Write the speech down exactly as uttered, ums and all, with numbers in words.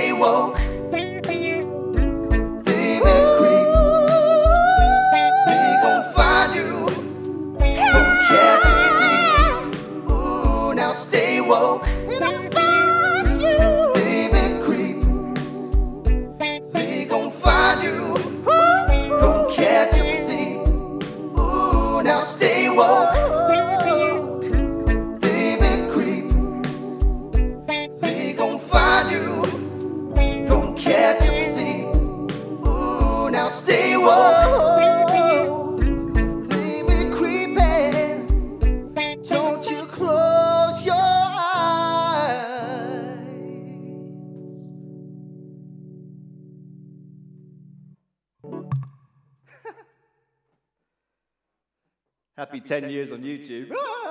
stay woke. Baby creep, they gon' find you. Don't care to see. Ooh, now stay woke. Baby creep, they gon' find you. Don't care to see. Ooh, now stay woke. Stay woke, baby creepy. Don't you close your eyes. Happy, Happy ten, ten years, years on YouTube.